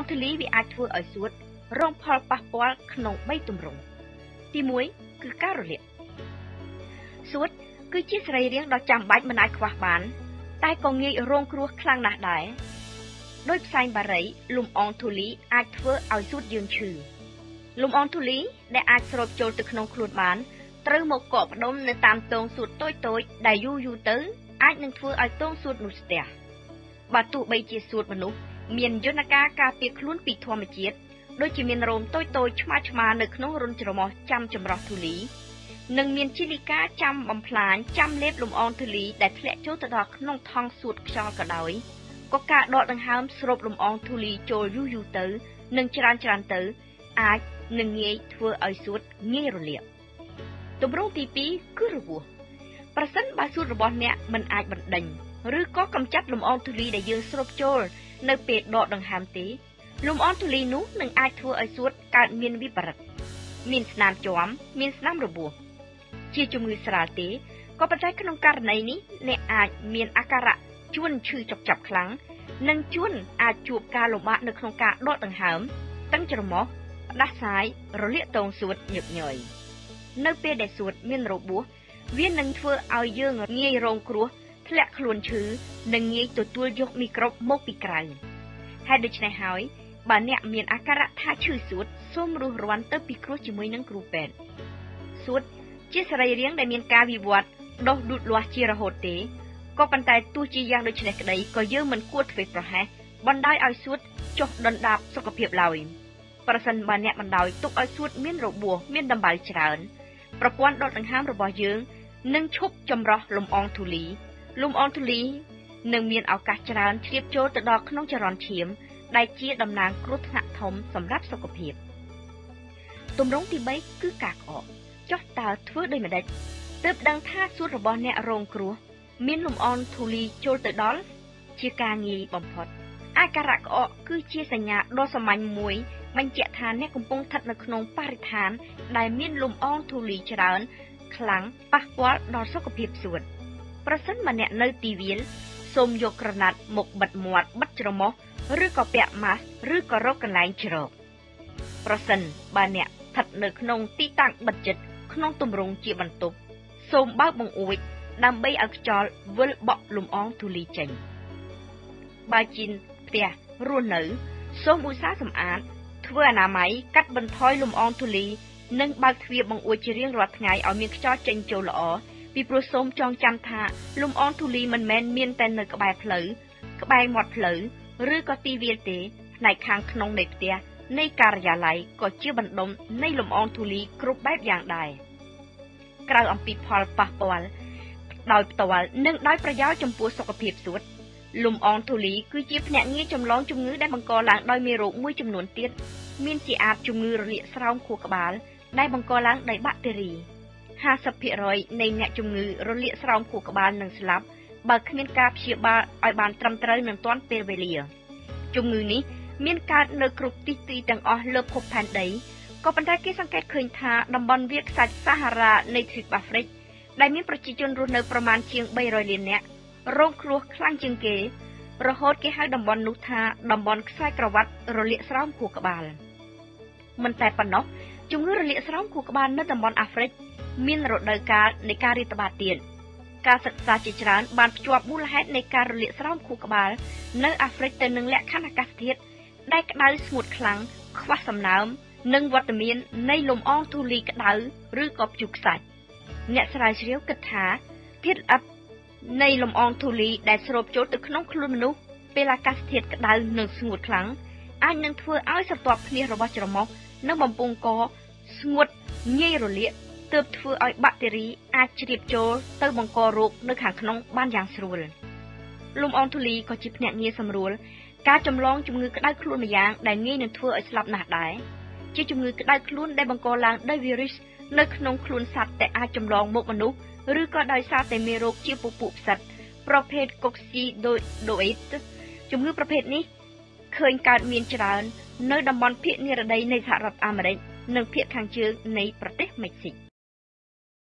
องทะเลวิอาทัวร์อสุดรองพอลปะปอลขนมไม่ตุ่มรงที่มวยคือการรเลียสุดคือชีสไรเรียงดอกจำใบมันไอควาบานใต้กองเงยโรงครัวคลังหนาได้โดยไซบาร์ไรลุมอองทุลีอาทัวร์อสุดยืนชื่อลุมอองทุลีได้อาสรบโจลตึกขนมครูดบานเติมหมกกรอบนมในตามตรงสุดต้อยๆได้ยู่ๆเต๋อไอ้หนึ่งทัวร์ไอ้ต้งสุดหนุสเตียบัตุใบจีสุดมนุษย์เมียนยนากากาเปียคลุ้นปีทวมเจียดโดยจีเมียนโรมต้อยๆชมาชมาหนึ่งขนมรุนจรมอจำจำรอทุลีหนึ่งเมียนชิลิกาจำบำพลานจำเล็บลมอองทุลีได้แผลโจตะดอกน้องทองสุดชอกระดอยก็กะดอกดังหามสรบลมอองทุลีโจยู่ๆเต๋อหนึ่งจรันเต๋อไอ้หนึ่งเงยทัวร์ไอ้สุดเงยรุเลียตุบรงตีปีคือระวัวประสันบาสูระบอนเนี่ยมันอาจบันดังหรือก็กำจัดลมอองทุลีได้ยืนสลบโจลในเปดดอกดังหามตีลมอองทุลีนู้หนึ่งอาจทัวไอสุดการเมียนวิปรัตเมียนสนามจอมเมียนสนามระบัวเชี่ยจมือสลาตีก็ปัจจัยขนมการในนี้ในอาจเมียนอาการะชวนชื่อจับครั้งนั่งชวนอาจจูบการลมะในขนมการดอกดังหามตั้งจรมอด้านซ้ายเราเลี้ยตรงสุดหยกหน่อยในเปรย์สวดเมียนโรบัวเวียนนังเฟอเอาเยื่อเงยโรงครัวทะเลขลุ่นชื้อนังเงยตัวยกมีกรอบมกปีกไกลให้ดูชนายหอยบ้านเนี่ยเมียนอาการะท่าชื่อสวดส้มรูรวันเตอร์ปีครัวจิมวยนังครูเป็นสวดเชื่อสลายเลี้ยงได้เมียนกาวิวัตดอกดุดลัวจีระโหดเต๋ก็ปันใจตัวจียางดูชนายกระไดก็เยื่อมันขวดเฟรประหะบอลได้เอาสวดจบดันดาบสกปรกลอยประสันบ้านเนี่ยมันดาวตุกเอาสวดเมียนโรบัวเมียนดำใบเฉลินประกวนดอกตังห้ามระบายยืงนึ่งชุบจำรอลมอองทุลีหนึ่งเมียนเอากาจรานเทียบโจตะดอกขนมจรอนเทียมได้เจี๊ยดำนางกรุธนาทมสำหรับสกปรกตุ่มร้องที่ใบคือกากออกจอกตาทั่วโดยไม่ได้เติบดังท่าสุดระบายเนี่ยโรงครัวเมียนลมอองทุลีโจตะดอลเชียกางีบอมพอดอาการะออกคือเชียสัญญาโดสมัยมวยมันเจาะทานเนี่ยกุมปงทัดในขนมปาริทานได้เมียนลมอ่องทุลีเจริญคลังปะวอลดอสกปรกส่วนประสันมันเนี่ยในตีเวียนสมโยกระนัดหมกบัดหมวดบัดจรมอหรือก็เปียมาสหรือก็รกกันไหลจรกประสันบ้านเนี่ยทัดในขนมตีตั้งบัดจิตขนมตุ่มรงจีบันตุบสมบ้าบังอวยดำใบอักจอลเวลเบาลมอ่องทุลีเจริญบาจินเปียรัวหนือสมอุษาสมอาเพื่อนาไม้กัดบรรทอยลมอองทุลีนึ่งบางทวีบังอวยจะเรียงรัดไงเอาเมียกจอเจงโจลอ๋อปีโปรโซมจองจำท่าลมอองทุลีมันแมนเมียนแต่เนกระบายเผลอกระบายหมดเผลอหรือก็ตีเวียนเตะในคางขนมเด็กเตียในการยาไหลก็เชื่อบันดมในลมอองทุลีกรุบแบบอย่างใดกล่าวอัมพีพอลปะปอนดอยตะวันนึ่งดอยประยาวจมปัวสกปรกสุดลมอองทุลีคือจีบแหนงี้จำลองจมงื้อได้บังกอหลังดอยเมรุมุ้ยจำนวนเตี้ยมีนจีอาบจุมือเรียสร้างขวกบาลได้บังกอล้างได้บัตเรี50%ในเนจุมือเรียสร้างขวกบาลหนึ่งสลับบักเมียนกาเชียบาไอบานตรำเตยหนึ่งต้นเปรเวเลียจุมือนี้เมียนกาเนกรุบตีต่างอเลิบขบพันใดก็บรรดาเกสังเกตเคยทาดัมบอนเวียกสัตซาฮาราในทริปแอฟริกได้มีประชาชนรุ่นเนประมาณเชียง200เลียนเนะโรงครัวคลั่งจึงเกระโหดเกให้ดัมบอนนุธาดัมบอนไส้กระวัดเรียสร้างขวกบาลมันแต่ปนกจุงเงือเลียสร้างขู่กบาลในตำบลแอฟริกมินรถเดินการในการริตบาเตียนการศึกษาจิตรานบานประจวบมูลเหตุในการเลียสร้างขู่กบาลในแอฟริกแต่หนึ่งและขั้นอากาศเทศได้กระดาษสมุดคลังคว้าสำน้ำหนึ่งวัตมินในลมอ่องทุลีกระดาษหรือกบจุกใส่เนสรายเชียวกระถาเทศอัพในลมอ่องทุลีได้สรบโจตึกน้องคลุมนุเปลากาศเทศกระดาษหนึ่งสมุดคลังอันหนึ่งเพื่อเอาสตอปเนียรบจรมกน้ำบำปงกอสงวดเงยโรเลียเติบฟื้นไอแบคทีรีอาจรีบโจเติบบังกอโรคในขางขนมบ้านยางสรุลลมอองทุลีก็จิบเนี่ยเงยสำรวจการจำลองจุ่มงือกระได้คลุ้นในยางได้เงยหนึ่งทั่วไอสลับหนาได้จีจุ่มงือกระได้คลุ้นได้บังกอลางได้วิริสในขนมคลุ้นสัตว์แต่อาจจำลองมกมนุษย์หรือก็ได้ซาแต่เมโรคเชี่ยปุปุสัตว์ประเภทกอกซีโดยจุ่มงือประเภทนี้เคยการเมียนจราในดัมบอนเพียเนรดายในสหรัฐอเมริกาหนึ่งเพียทางเชิงในประเทศเม็กซิโก